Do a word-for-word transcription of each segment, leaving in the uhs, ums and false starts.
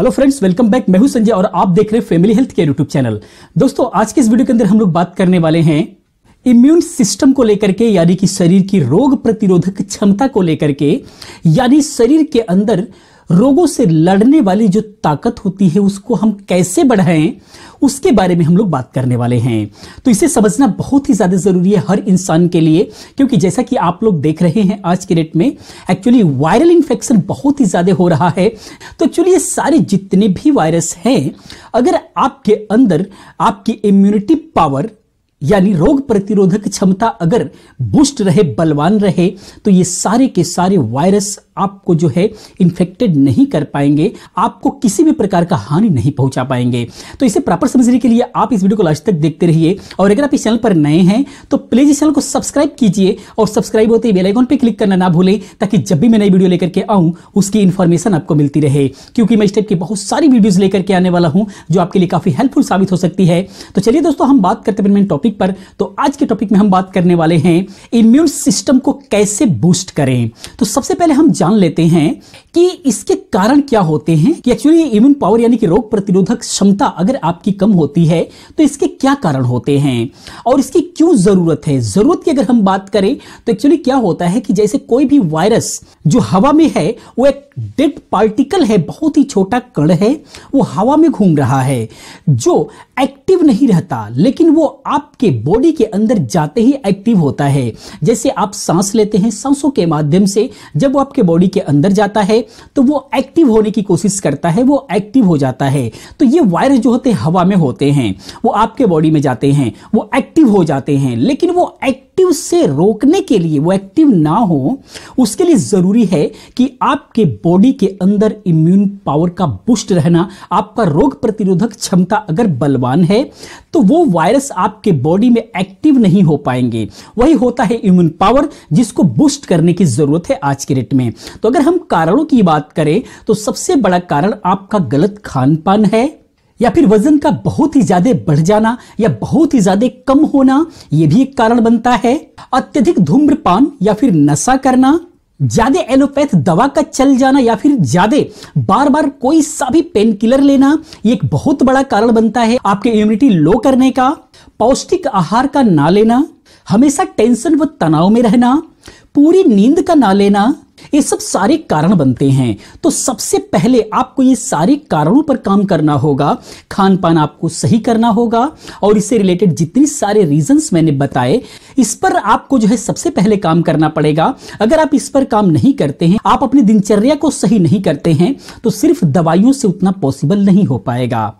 Hello friends, welcome back. मैं हूं संजय और आप देख रहे हैं family health care YouTube channel. दोस्तों, आज के इस वीडियो के अंदर हम लोग बात करने वाले हैं इम्यून सिस्टम को लेकर के, यानी कि शरीर की रोग प्रतिरोधक क्षमता को लेकर के, यानी शरीर के अंदर रोगों से लड़ने वाली जो ताकत होती है उसको हम कैसे बढ़ाएं, उसके बारे में हम लोग बात करने वाले हैं। तो इसे समझना बहुत ही ज़्यादा ज़रूरी है हर इंसान के लिए, क्योंकि जैसा कि आप लोग देख रहे हैं आज के डेट में एक्चुअली वायरल इन्फेक्शन बहुत ही ज़्यादा हो रहा है। तो चलिए, सारे जितने भी वायरस हैं, अगर आपके अंदर आपकी इम्यूनिटी पावर यानी रोग प्रतिरोधक क्षमता अगर बूस्ट रहे, बलवान रहे, तो ये सारे के सारे वायरस आपको जो है इन्फेक्टेड नहीं कर पाएंगे, आपको किसी भी प्रकार का हानि नहीं पहुंचा पाएंगे। तो इसे प्रॉपर समझने के लिए आप इस वीडियो को लास्ट तक देखते रहिए, और अगर आप इस चैनल पर नए हैं तो प्लीज इस चैनल को सब्सक्राइब कीजिए, और सब्सक्राइब होते ही बेल आइकॉन पर क्लिक करना ना भूलें, ताकि जब भी मैं नई वीडियो लेकर के आऊँ उसकी इन्फॉर्मेशन आपको मिलती रहे, क्योंकि मैं इस टाइप की बहुत सारी वीडियोज लेकर के आने वाला हूँ जो आपके लिए काफी हेल्पफुल साबित हो सकती है। तो चलिए दोस्तों, हम बात करते हैं मेन टॉपिक पर। तो आज के टॉपिक में हम बात करने वाले हैं इम्यून सिस्टम को कैसे बूस्ट करें। तो सबसे पहले हम जान लेते हैं कि इसके कारण क्या होते हैं, कि एक्चुअली इम्यून पावर यानी कि रोग प्रतिरोधक क्षमता अगर आपकी कम होती है तो इसके क्या कारण होते हैं और इसकी क्यों जरूरत है। जरूरत की अगर हम बात करें तो एक्चुअली क्या होता है कि जैसे कोई भी वायरस जो हवा में है वो एक डेड पार्टिकल है, बहुत ही छोटा कण है, वो हवा में घूम रहा है जो एक्टिव नहीं रहता, लेकिन वो आपके बॉडी के अंदर जाते ही एक्टिव होता है। जैसे आप सांस लेते हैं, सांसों के माध्यम से जब वो आपके बॉडी के अंदर जाता है तो वो एक्टिव होने की कोशिश करता है, वो एक्टिव हो जाता है। तो ये वायरस जो होते हैं हवा में होते हैं, वो आपके बॉडी में जाते हैं, वो एक्टिव हो जाते हैं, लेकिन वो एक्टिव से रोकने के लिए, वो एक्टिव ना हो उसके लिए जरूरी है कि आपके बॉडी के अंदर इम्यून पावर का बूस्ट रहना, आपका रोग प्रतिरोधक क्षमता अगर बलवान है तो वो वायरस आपके बॉडी में एक्टिव नहीं हो पाएंगे। वही होता है इम्यून पावर, जिसको बूस्ट करने की जरूरत है आज के डेट में। तो अगर हम कारणों की बात करें तो सबसे बड़ा कारण आपका गलत खान पान है, या फिर वजन का बहुत ही ज्यादा बढ़ जाना या बहुत ही ज्यादा कम होना, यह भी एक कारण बनता है। अत्यधिक धूम्रपान या फिर नशा करना, ज्यादा एलोपैथ दवा का चल जाना, या फिर ज्यादा बार बार कोई सा भी पेन किलर लेना, ये एक बहुत बड़ा कारण बनता है आपके इम्यूनिटी लो करने का। पौष्टिक आहार का ना लेना, हमेशा टेंशन व तनाव में रहना, पूरी नींद का ना लेना, ये सब सारे कारण बनते हैं। तो सबसे पहले आपको ये सारे कारणों पर काम करना होगा, खान पान आपको सही करना होगा, और इससे रिलेटेड जितने सारे रीजंस मैंने बताए इस पर आपको जो है सबसे पहले काम करना पड़ेगा। अगर आप इस पर काम नहीं करते हैं, आप अपनी दिनचर्या को सही नहीं करते हैं, तो सिर्फ दवाइयों से उतना पॉसिबल नहीं हो पाएगा।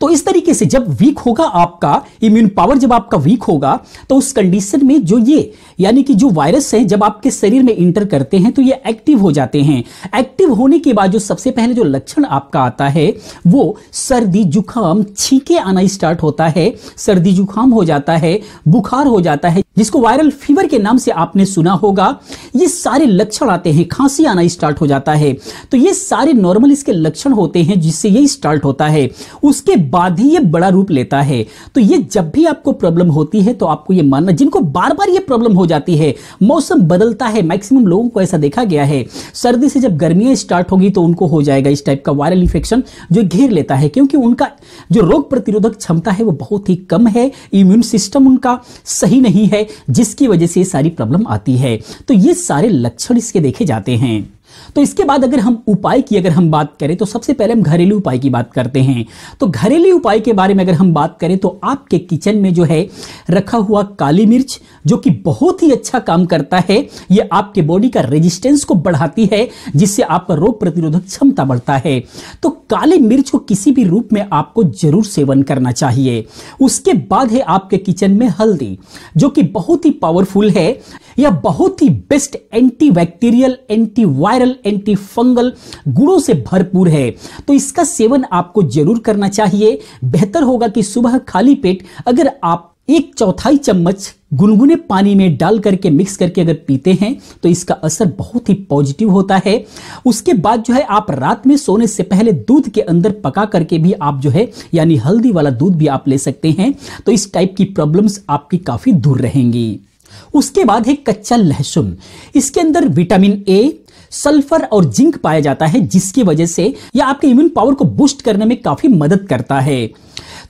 तो इस तरीके से जब वीक होगा आपका इम्यून पावर, जब आपका वीक होगा तो उस कंडीशन में जो ये यानी कि जो वायरस है जब आपके शरीर में इंटर करते हैं तो ये एक्टिव हो जाते हैं। एक्टिव होने के बाद जो सबसे पहले जो लक्षण आपका आता है वो सर्दी जुकाम, छींके आना स्टार्ट होता है, सर्दी जुकाम हो जाता है, बुखार हो जाता है, जिसको वायरल फीवर के नाम से आपने सुना होगा। ये सारे लक्षण आते हैं, खांसी आना स्टार्ट हो जाता है। तो ये सारे नॉर्मल इसके लक्षण होते हैं जिससे ये स्टार्ट होता है, उसके बाद ही ये बड़ा रूप लेता है। तो ये जब भी आपको प्रॉब्लम होती है तो आपको ये मानना, जिनको बार बार ये प्रॉब्लम हो जाती है, मौसम बदलता है, मैक्सिमम लोगों को ऐसा देखा गया है, सर्दी से जब गर्मियां स्टार्ट होगी तो उनको हो जाएगा इस टाइप का वायरल इन्फेक्शन जो घेर लेता है, क्योंकि उनका जो रोग प्रतिरोधक क्षमता है वो बहुत ही कम है, इम्यून सिस्टम उनका सही नहीं है, जिसकी वजह से ये सारी प्रॉब्लम आती है। तो ये सारे लक्षण इसके देखे जाते हैं। तो इसके बाद अगर हम उपाय की अगर हम बात करें तो सबसे पहले हम घरेलू उपाय की बात करते हैं। तो घरेलू उपाय के बारे में अगर हम बात करें तो आपके किचन में जो है रखा हुआ काली मिर्च, जो कि बहुत ही अच्छा काम करता है, ये आपके बॉडी का रेजिस्टेंस को बढ़ाती है, जिससे आपका रोग प्रतिरोधक क्षमता बढ़ता है। तो काली मिर्च को किसी भी रूप में आपको जरूर सेवन करना चाहिए। उसके बाद है आपके किचन में हल्दी, जो कि बहुत ही पावरफुल है, यह बहुत ही best antibacterial, antiviral, anti fungal गुणों से भरपूर है। तो इसका सेवन आपको जरूर करना चाहिए। बेहतर होगा कि सुबह खाली पेट अगर आप एक चौथाई चम्मच गुनगुने पानी में डाल करके मिक्स करके अगर पीते हैं तो इसका असर बहुत ही पॉजिटिव होता है। उसके बाद जो है आप रात में सोने से पहले दूध के अंदर पका करके भी आप जो है यानी हल्दी वाला दूध भी आप ले सकते हैं। तो इस टाइप की प्रॉब्लम्स आपकी काफी दूर रहेंगी। उसके बाद है कच्चा लहसुन, इसके अंदर विटामिन ए, सल्फर और जिंक पाया जाता है, जिसकी वजह से यह आपके इम्यून पावर को बूस्ट करने में काफी मदद करता है।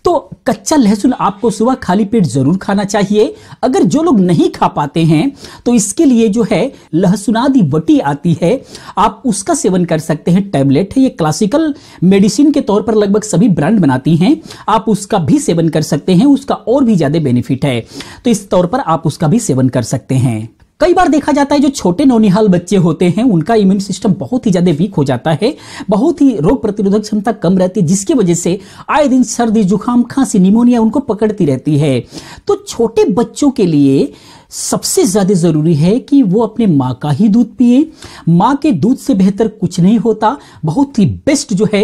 तो कच्चा लहसुन आपको सुबह खाली पेट जरूर खाना चाहिए। अगर जो लोग नहीं खा पाते हैं तो इसके लिए जो है लहसुनादी वटी आती है, आप उसका सेवन कर सकते हैं। टैबलेट है, ये क्लासिकल मेडिसिन के तौर पर लगभग सभी ब्रांड बनाती हैं, आप उसका भी सेवन कर सकते हैं, उसका और भी ज्यादा बेनिफिट है, तो इस तौर पर आप उसका भी सेवन कर सकते हैं। कई बार देखा जाता है जो छोटे नौनिहाल बच्चे होते हैं उनका इम्यून सिस्टम बहुत ही ज्यादा वीक हो जाता है, बहुत ही रोग प्रतिरोधक क्षमता कम रहती है, जिसकी वजह से आए दिन सर्दी जुकाम खांसी निमोनिया उनको पकड़ती रहती है। तो छोटे बच्चों के लिए सबसे ज्यादा जरूरी है कि वो अपने माँ का ही दूध पिए, माँ के दूध से बेहतर कुछ नहीं होता, बहुत ही बेस्ट जो है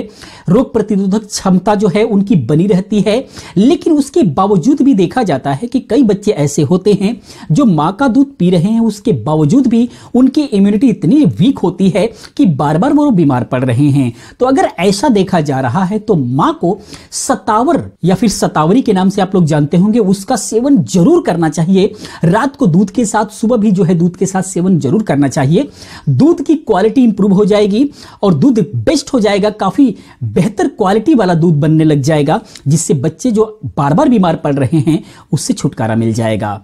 रोग प्रतिरोधक क्षमता जो है उनकी बनी रहती है। लेकिन उसके बावजूद भी देखा जाता है कि कई बच्चे ऐसे होते हैं जो माँ का दूध पी रहे हैं, उसके बावजूद भी उनकी इम्यूनिटी इतनी वीक होती है कि बार बार वो बीमार पड़ रहे हैं। तो अगर ऐसा देखा जा रहा है तो माँ को शतावर या फिर शतावरी के नाम से आप लोग जानते होंगे, उसका सेवन जरूर करना चाहिए। रात को दूध के साथ, सुबह भी जो है दूध के साथ सेवन जरूर करना चाहिए। दूध की क्वालिटी इंप्रूव हो जाएगी और दूध बेस्ट हो जाएगा, काफी बेहतर क्वालिटी वाला दूध बनने लग जाएगा, जिससे बच्चे जो बार बार बीमार पड़ रहे हैं उससे छुटकारा मिल जाएगा।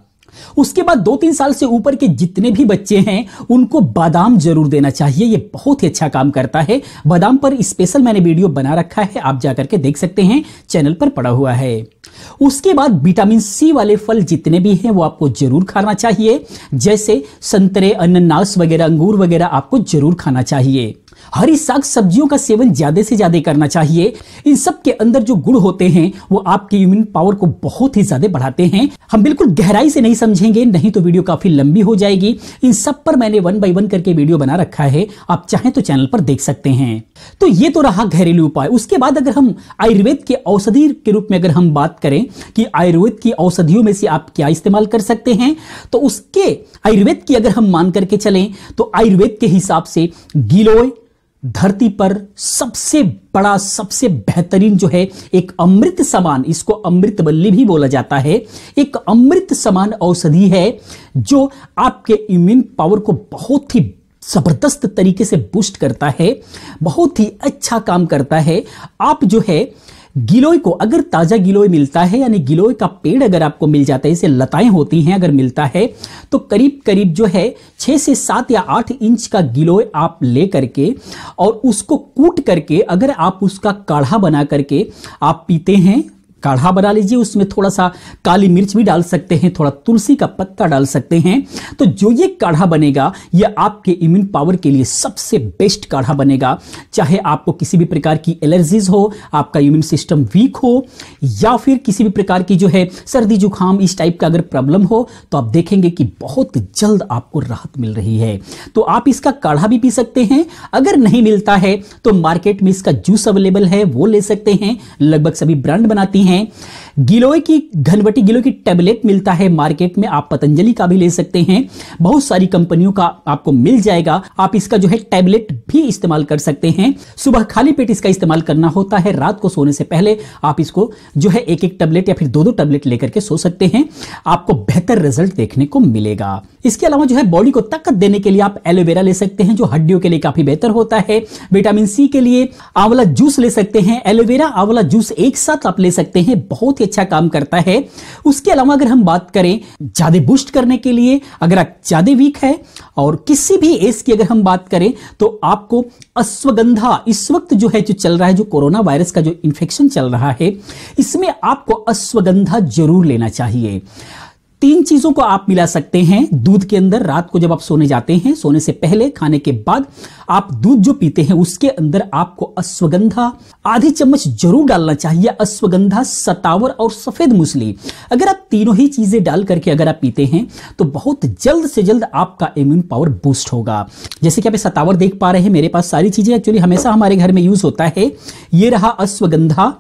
उसके बाद दो तीन साल से ऊपर के जितने भी बच्चे हैं उनको बादाम जरूर देना चाहिए, ये बहुत ही अच्छा काम करता है। बादाम पर स्पेशल मैंने वीडियो बना रखा है, आप जाकर के देख सकते हैं, चैनल पर पड़ा हुआ है। उसके बाद विटामिन सी वाले फल जितने भी हैं वो आपको जरूर खाना चाहिए, जैसे संतरे, अनानास वगैरह, अंगूर वगैरह आपको जरूर खाना चाहिए। हरी साग सब्जियों का सेवन ज्यादा से ज्यादा करना चाहिए। इन सब के अंदर जो गुण होते हैं वो आपकी इम्यून पावर को बहुत ही ज्यादा बढ़ाते हैं। हम बिल्कुल गहराई से नहीं समझेंगे, नहीं तो वीडियो काफी लंबी हो जाएगी। इन सब पर मैंने वन बाय वन करके वीडियो बना रखा है, आप चाहें तो चैनल पर देख सकते हैं। तो ये तो रहा घरेलू उपाय। उसके बाद अगर हम आयुर्वेद के औषधि के रूप में अगर हम बात करें कि आयुर्वेद की औषधियों में से आप क्या इस्तेमाल कर सकते हैं, तो उसके आयुर्वेद की अगर हम मान करके चलें तो आयुर्वेद के हिसाब से गिलोय धरती पर सबसे बड़ा, सबसे बेहतरीन जो है एक अमृत समान, इसको अमृत बल्ली भी बोला जाता है, एक अमृत समान औषधि है जो आपके इम्यून पावर को बहुत ही जबरदस्त तरीके से बूस्ट करता है, बहुत ही अच्छा काम करता है। आप जो है गिलोय को, अगर ताजा गिलोय मिलता है, यानी गिलोय का पेड़ अगर आपको मिल जाता है, इसे लताएं होती हैं, अगर मिलता है तो करीब करीब जो है छः से सात या आठ इंच का गिलोय आप ले करके और उसको कूट करके अगर आप उसका काढ़ा बना करके आप पीते हैं, काढ़ा बना लीजिए, उसमें थोड़ा सा काली मिर्च भी डाल सकते हैं, थोड़ा तुलसी का पत्ता डाल सकते हैं, तो जो ये काढ़ा बनेगा ये आपके इम्यून पावर के लिए सबसे बेस्ट काढ़ा बनेगा। चाहे आपको किसी भी प्रकार की एलर्जीज हो, आपका इम्यून सिस्टम वीक हो, या फिर किसी भी प्रकार की जो है सर्दी जुकाम इस टाइप का अगर प्रॉब्लम हो, तो आप देखेंगे कि बहुत जल्द आपको राहत मिल रही है। तो आप इसका काढ़ा भी पी सकते हैं। अगर नहीं मिलता है तो मार्केट में इसका जूस अवेलेबल है, वो ले सकते हैं, लगभग सभी ब्रांड बनाती हैं। गिलोय की घनवटी, गिलोय की टैबलेट मिलता है मार्केट में, आप पतंजलि का भी ले सकते हैं, बहुत सारी कंपनियों का आपको मिल जाएगा। आप इसका जो है टैबलेट भी इस्तेमाल कर सकते हैं। सुबह खाली पेट इसका इस्तेमाल करना होता है, रात को सोने से पहले आप इसको जो है एक एक टैबलेट या फिर दो दो टैबलेट लेकर के सो सकते हैं, आपको बेहतर रिजल्ट देखने को मिलेगा। इसके अलावा जो है बॉडी को ताकत देने के लिए आप एलोवेरा ले सकते हैं, जो हड्डियों के लिए काफी बेहतर होता है। विटामिन सी के लिए आंवला जूस ले सकते हैं, एलोवेरा आंवला जूस एक साथ आप ले सकते हैं, बहुत ही अच्छा काम करता है। उसके अलावा अगर हम बात करें ज्यादा बूस्ट करने के लिए, अगर आप ज्यादा वीक है और किसी भी एज की अगर हम बात करें तो आपको अश्वगंधा, इस वक्त जो है जो चल रहा है, जो कोरोना वायरस का जो इन्फेक्शन चल रहा है, इसमें आपको अश्वगंधा जरूर लेना चाहिए। तीन चीजों को आप मिला सकते हैं दूध के अंदर, रात को जब आप सोने जाते हैं, सोने से पहले, खाने के बाद आप दूध जो पीते हैं उसके अंदर आपको अश्वगंधा आधी चम्मच जरूर डालना चाहिए। अश्वगंधा, शतावर और सफेद मूसली, अगर आप तीनों ही चीजें डाल करके अगर आप पीते हैं तो बहुत जल्द से जल्द आपका इम्यून पावर बूस्ट होगा। जैसे कि आप शतावर देख पा रहे हैं, मेरे पास सारी चीजें एक्चुअली हमेशा हमारे घर में यूज होता है। ये रहा अश्वगंधा,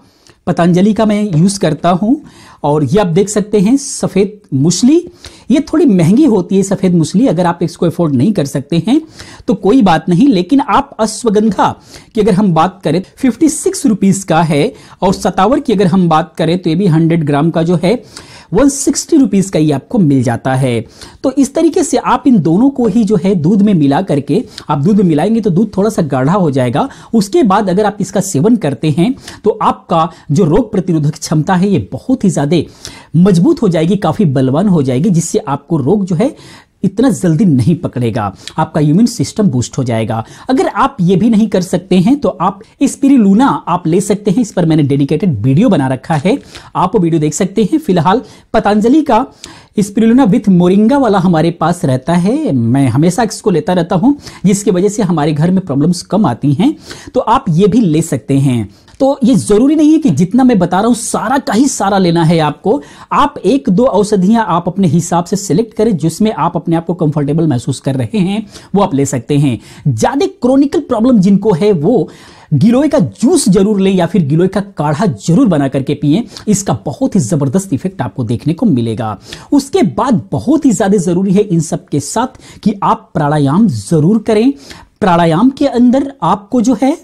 पतंजलि का मैं यूज करता हूं, और ये आप देख सकते हैं सफ़ेद मूसली, ये थोड़ी महंगी होती है सफ़ेद मूसली, अगर आप इसको अफोर्ड नहीं कर सकते हैं तो कोई बात नहीं। लेकिन आप अश्वगंधा की अगर हम बात करें फिफ्टी सिक्स रुपीज़ का है, और शतावर की अगर हम बात करें तो ये भी हंड्रेड ग्राम का जो है वन सिक्सटी रुपीज़ का ही आपको मिल जाता है। तो इस तरीके से आप इन दोनों को ही जो है दूध में मिला करके, आप दूध में मिलाएंगे तो दूध थोड़ा सा गाढ़ा हो जाएगा, उसके बाद अगर आप इसका सेवन करते हैं तो आपका जो रोग प्रतिरोधक क्षमता है ये बहुत ही ज़्यादा मजबूत हो जाएगी, काफ़ी बलवान हो जाएगी, जिससे आपको रोग जो है इतना जल्दी नहीं पकड़ेगा, आपका इम्यून सिस्टम बूस्ट हो जाएगा। अगर आप ये भी नहीं कर सकते हैं तो आप स्पिरुलिना आप ले सकते हैं, इस पर मैंने डेडिकेटेड वीडियो बना रखा है, आप वो वीडियो देख सकते हैं। फिलहाल पतंजलि का स्पिरुलिना विथ मोरिंगा वाला हमारे पास रहता है, मैं हमेशा इसको लेता रहता हूं, जिसकी वजह से हमारे घर में प्रॉब्लम्स कम आती हैं, तो आप ये भी ले सकते हैं। तो ये जरूरी नहीं है कि जितना मैं बता रहा हूं सारा का ही सारा लेना है आपको, आप एक दो औषधियां आप अपने हिसाब से सिलेक्ट करें जिसमें आप अपने आप को कंफर्टेबल महसूस कर रहे हैं, वो आप ले सकते हैं। ज्यादा क्रोनिकल प्रॉब्लम जिनको है वो गिलोय का जूस जरूर लें या फिर गिलोय का काढ़ा जरूर बना करके पिएं, इसका बहुत ही जबरदस्त इफेक्ट आपको देखने को मिलेगा। उसके बाद बहुत ही ज्यादा जरूरी है इन सब के साथ कि आप प्राणायाम जरूर करें। प्राणायाम के अंदर आपको जो है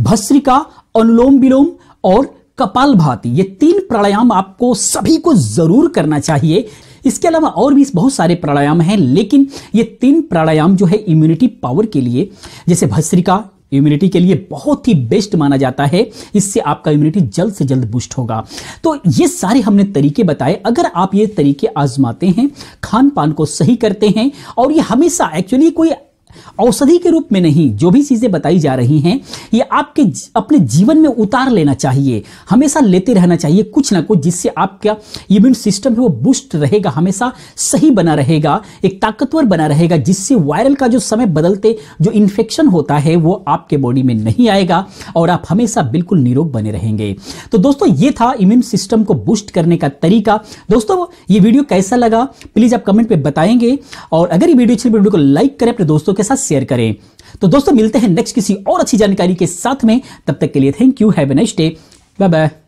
भस्त्रिका, अनुलोम विलोम और कपालभाति, ये तीन प्राणायाम आपको सभी को जरूर करना चाहिए। इसके अलावा और भी बहुत सारे प्राणायाम हैं, लेकिन ये तीन प्राणायाम जो है इम्यूनिटी पावर के लिए, जैसे भस्त्रिका इम्यूनिटी के लिए बहुत ही बेस्ट माना जाता है, इससे आपका इम्यूनिटी जल्द से जल्द बूस्ट होगा। तो ये सारे हमने तरीके बताए, अगर आप ये तरीके आजमाते हैं, खान पान को सही करते हैं, और ये हमेशा एक्चुअली कोई औषधि के रूप में नहीं, जो भी चीजें बताई जा रही हैं ये आपके अपने जीवन में उतार लेना चाहिए, हमेशा लेते रहना चाहिए कुछ ना कुछ, जिससे आपका इम्यून सिस्टम है वो बूस्ट रहेगा, हमेशा सही बना रहेगा, एक ताकतवर बना रहेगा, जिससे वायरल का जो समय बदलते जो इन्फेक्शन होता है वो आपके बॉडी में नहीं आएगा और आप हमेशा बिल्कुल निरोग बने रहेंगे। तो दोस्तों ये था इम्यून सिस्टम को बूस्ट करने का तरीका। दोस्तों ये वीडियो कैसा लगा प्लीज आप कमेंट में बताएंगे, और अगर ये वीडियो अच्छी वीडियो को लाइक करें, अपने दोस्तों के साथ शेयर करें। तो दोस्तों मिलते हैं नेक्स्ट किसी और अच्छी जानकारी के साथ में, तब तक के लिए thank you, have a nice day, bye bye.